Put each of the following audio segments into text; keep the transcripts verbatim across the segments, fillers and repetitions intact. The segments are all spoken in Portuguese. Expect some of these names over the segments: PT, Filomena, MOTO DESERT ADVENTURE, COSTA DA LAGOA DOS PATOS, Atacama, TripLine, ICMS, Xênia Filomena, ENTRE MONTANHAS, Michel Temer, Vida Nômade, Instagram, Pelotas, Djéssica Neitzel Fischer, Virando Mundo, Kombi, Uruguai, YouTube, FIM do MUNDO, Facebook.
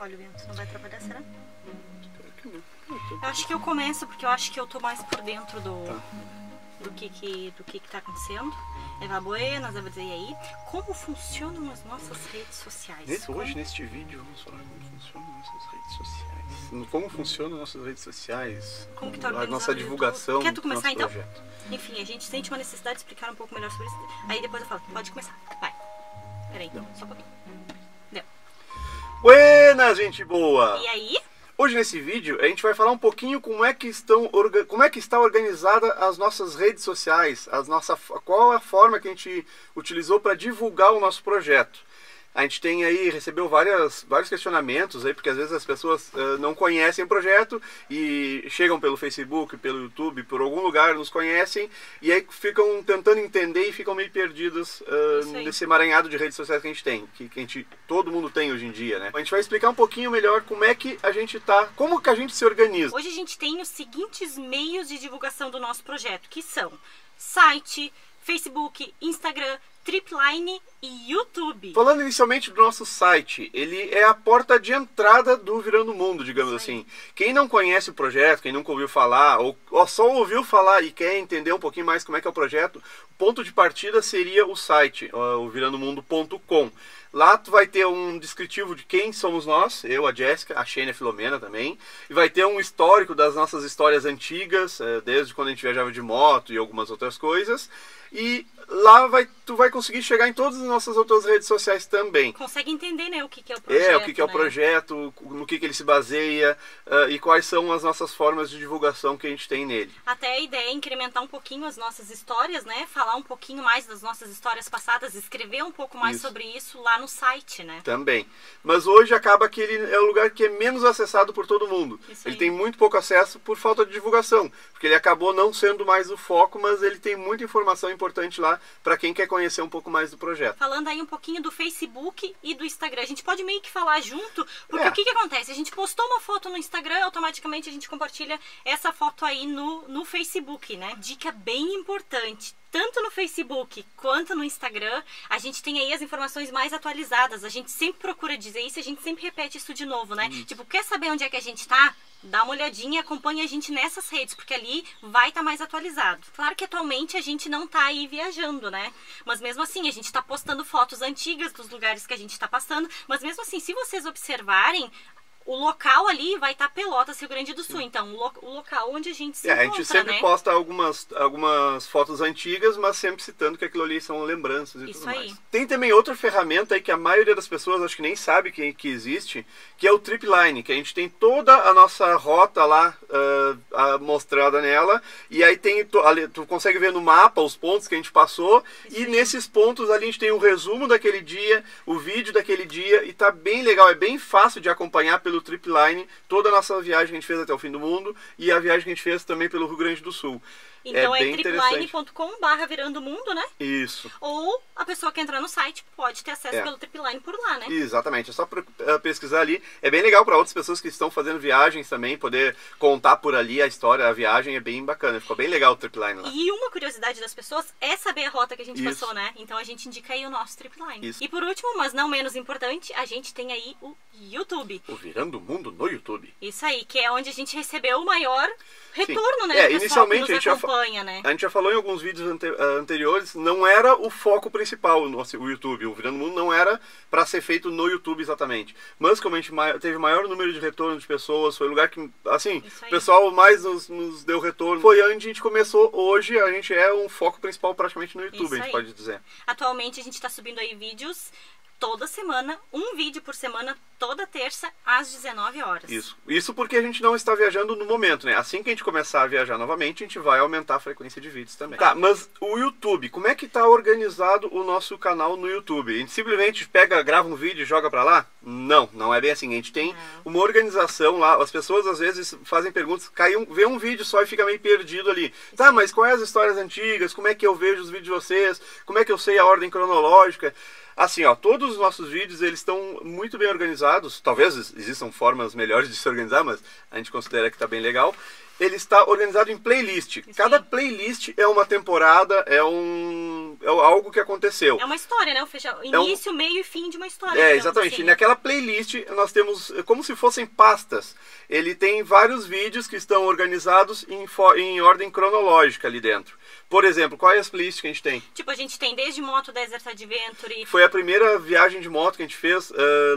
Olha, o Bento não vai trabalhar, será? Eu acho que eu começo, porque eu acho que eu tô mais por dentro do, tá. do, que, que, do que que tá acontecendo. Eva Buenas, eu vou dizer aí como funcionam as nossas redes sociais. Nesse, como... Hoje, neste vídeo, vamos falar como funcionam as nossas redes sociais. Como funcionam as nossas redes sociais, como que tá a nossa divulgação, quer tu começar, então? Projeto. Enfim, a gente sente uma necessidade de explicar um pouco melhor sobre isso. Aí depois eu falo, pode começar, vai. Peraí, não. Só um pouquinho. Deu. Buenas, gente boa! E aí? Hoje nesse vídeo a gente vai falar um pouquinho como é que estão como é que está organizada as nossas redes sociais, as nossa, qual é a forma que a gente utilizou para divulgar o nosso projeto. A gente tem aí, recebeu várias, vários questionamentos aí, porque às vezes as pessoas uh, não conhecem o projeto e chegam pelo Facebook, pelo YouTube, por algum lugar, nos conhecem e aí ficam tentando entender e ficam meio perdidos uh, nesse emaranhado de redes sociais que a gente tem, que, que a gente, todo mundo tem hoje em dia, né? A gente vai explicar um pouquinho melhor como é que a gente tá, como que a gente se organiza. Hoje a gente tem os seguintes meios de divulgação do nosso projeto, que são site, Facebook, Instagram, TripLine e YouTube. Falando inicialmente do nosso site, ele é a porta de entrada do Virando Mundo, digamos assim. Quem não conhece o projeto, quem nunca ouviu falar, ou, ou só ouviu falar e quer entender um pouquinho mais como é que é o projeto, o ponto de partida seria o site, o virando mundo ponto com. Lá tu vai ter um descritivo de quem somos nós, eu, a Jéssica, a Xênia, a Filomena também, e vai ter um histórico das nossas histórias antigas, desde quando a gente viajava de moto e algumas outras coisas, e lá vai, tu vai conseguir chegar em todas as nossas outras redes sociais também. Consegue entender, né, o que, que é o projeto. É, o que, que é, né, o projeto, no que, que ele se baseia uh, e quais são as nossas formas de divulgação que a gente tem nele. Até a ideia é incrementar um pouquinho as nossas histórias, né, falar um pouquinho mais das nossas histórias passadas, escrever um pouco mais isso. sobre isso lá no site, né. Também. Mas hoje acaba que ele é o lugar que é menos acessado por todo mundo. Ele tem muito pouco acesso por falta de divulgação, porque ele acabou não sendo mais o foco, mas ele tem muita informação importante lá para quem quer conhecer um pouco mais do projeto. Falando aí um pouquinho do Facebook e do Instagram, a gente pode meio que falar junto, porque é. o que, que acontece? A gente postou uma foto no Instagram, automaticamente a gente compartilha essa foto aí no, no Facebook, né? Dica bem importante. Tanto no Facebook quanto no Instagram, a gente tem aí as informações mais atualizadas. A gente sempre procura dizer isso, a gente sempre repete isso de novo, né? Hum. Tipo, quer saber onde é que a gente tá? Dá uma olhadinha, acompanha a gente nessas redes, porque ali vai estar tá mais atualizado. Claro que atualmente a gente não tá aí viajando, né? Mas mesmo assim, a gente tá postando fotos antigas dos lugares que a gente tá passando. Mas mesmo assim, se vocês observarem... O local ali vai estar Pelotas, Rio Grande do Sul, então o, lo o local onde a gente se é, encontra, a gente sempre, né, posta algumas, algumas fotos antigas, mas sempre citando que aquilo ali são lembranças e Isso tudo aí. mais. Tem também outra ferramenta aí que a maioria das pessoas acho que nem sabe que, que existe, que é o TripLine, que a gente tem toda a nossa rota lá uh, mostrada nela, e aí tem tu, ali, tu consegue ver no mapa os pontos que a gente passou, Isso e aí. nesses pontos ali a gente tem o um resumo daquele dia, o vídeo daquele dia, e tá bem legal, é bem fácil de acompanhar pelo TripLine, toda a nossa viagem que a gente fez até o fim do mundo e a viagem que a gente fez também pelo Rio Grande do Sul. Então é, é tripline ponto com barra Virando Mundo, né? Isso. Ou a pessoa que entrar no site pode ter acesso é. pelo TripLine por lá, né? Exatamente, é só pesquisar ali. É bem legal para outras pessoas que estão fazendo viagens também, poder contar por ali a história, a viagem, é bem bacana. Ficou bem legal o TripLine lá. E uma curiosidade das pessoas é saber a rota que a gente Isso. passou, né? Então a gente indica aí o nosso TripLine. Isso. E por último, mas não menos importante, a gente tem aí o YouTube. O Virando Mundo no YouTube. Isso aí, que é onde a gente recebeu o maior retorno, Sim. né? É, inicialmente a gente já Né? A gente já falou em alguns vídeos ante anteriores, não era o foco principal o, nosso, o YouTube, o Virando Mundo não era para ser feito no YouTube exatamente, mas como a gente teve o maior número de retorno de pessoas, foi o lugar que, assim, o pessoal mais nos, nos deu retorno, foi onde a gente começou. Hoje a gente é um foco principal praticamente no YouTube, Isso a gente aí. pode dizer. Atualmente a gente está subindo aí vídeos toda semana, um vídeo por semana, toda terça, às dezenove horas. Isso. Isso porque a gente não está viajando no momento, né? Assim que a gente começar a viajar novamente, a gente vai aumentar a frequência de vídeos também. Tá, mas o YouTube, como é que está organizado o nosso canal no YouTube? A gente simplesmente pega, grava um vídeo e joga pra lá? Não, não é bem assim. A gente tem não. uma organização lá, as pessoas às vezes fazem perguntas, cai um, vê um vídeo só e fica meio perdido ali. Tá, mas quais as histórias antigas? Como é que eu vejo os vídeos de vocês? Como é que eu sei a ordem cronológica? Assim, ó, todos os nossos vídeos, eles estão muito bem organizados. Talvez existam formas melhores de se organizar, mas a gente considera que está bem legal. ele está organizado em playlist. Sim. Cada playlist é uma temporada, é um é algo que aconteceu. É uma história, né? O início, é um... meio e fim de uma história. É, exatamente. Assim. Naquela playlist nós temos como se fossem pastas. Ele tem vários vídeos que estão organizados em, em ordem cronológica ali dentro. Por exemplo, quais as playlists que a gente tem? Tipo, a gente tem desde Moto Desert Adventure. Foi a primeira viagem de moto que a gente fez uh,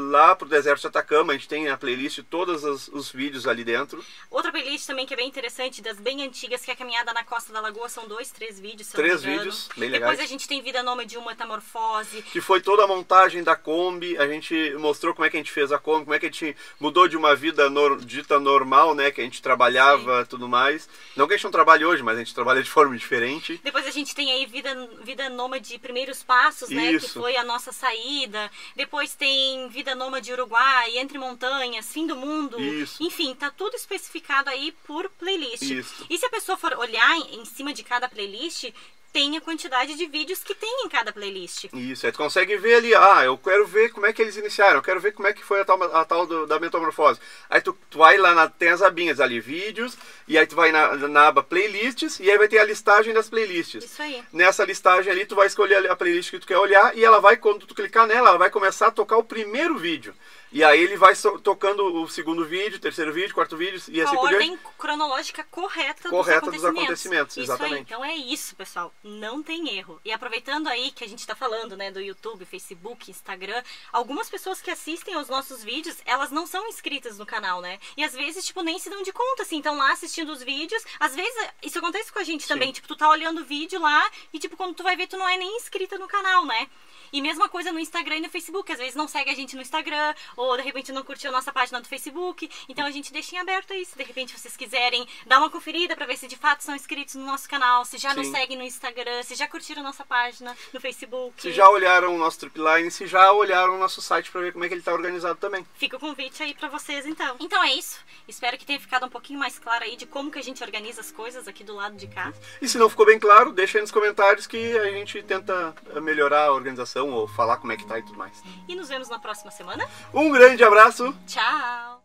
lá pro deserto de Atacama. A gente tem a playlist, todos os, os vídeos ali dentro. Outra playlist também que é bem interessante, das bem antigas, que é a caminhada na Costa da Lagoa. São dois, três vídeos. Três vídeos, bem legais. Depois a gente tem Vida Nômade, Uma Metamorfose. Que foi toda a montagem da Kombi. A gente mostrou como é que a gente fez a Kombi, como é que a gente mudou de uma vida nor, dita normal, né? Que a gente trabalhava e tudo mais. Não que a gente não trabalhe hoje, mas a gente trabalha de forma diferente. Depois a gente tem aí Vida, vida Nômade, Primeiros Passos, né? Isso. Que foi a nossa saída. Depois tem Vida Nômade Uruguai, Entre Montanhas, Fim do Mundo. Isso. Enfim, tá tudo especificado aí por playlist. Isso. E se a pessoa for olhar em cima de cada playlist, tem a quantidade de vídeos que tem em cada playlist. Isso, aí tu consegue ver ali, ah, eu quero ver como é que eles iniciaram, eu quero ver como é que foi a tal, a tal do, da metamorfose. Aí tu, tu vai lá, na, tem as abinhas ali, vídeos, e aí tu vai na, na aba playlists, e aí vai ter a listagem das playlists. Isso aí. Nessa listagem ali, tu vai escolher a playlist que tu quer olhar, e ela vai, quando tu clicar nela, ela vai começar a tocar o primeiro vídeo. E aí ele vai so tocando o segundo vídeo, terceiro vídeo, quarto vídeo e assim por diante. A ordem cronológica correta, correta dos acontecimentos. Correta dos acontecimentos, exatamente. Isso aí, então é isso, pessoal. Não tem erro. E aproveitando aí que a gente está falando, né, do YouTube, Facebook, Instagram, algumas pessoas que assistem aos nossos vídeos, elas não são inscritas no canal, né? E às vezes, tipo, nem se dão de conta, assim, estão lá assistindo os vídeos. Às vezes, isso acontece com a gente também. Sim. Tipo, tu tá olhando o vídeo lá e, tipo, quando tu vai ver, tu não é nem inscrita no canal, né? E mesma coisa no Instagram e no Facebook. Às vezes não segue a gente no Instagram, ou de repente não curtiu a nossa página do Facebook. Então a gente deixa em aberto isso. De repente vocês quiserem dar uma conferida para ver se de fato são inscritos no nosso canal, se já nos seguem no Instagram, se já curtiram nossa página no Facebook. Se já olharam o nosso TripLine, se já olharam o nosso site para ver como é que ele tá organizado também. Fica o convite aí para vocês então. Então é isso. Espero que tenha ficado um pouquinho mais claro aí de como que a gente organiza as coisas aqui do lado de cá. E se não ficou bem claro, deixa aí nos comentários que a gente tenta melhorar a organização ou falar como é que tá e tudo mais. E nos vemos na próxima semana. Um grande abraço. Tchau.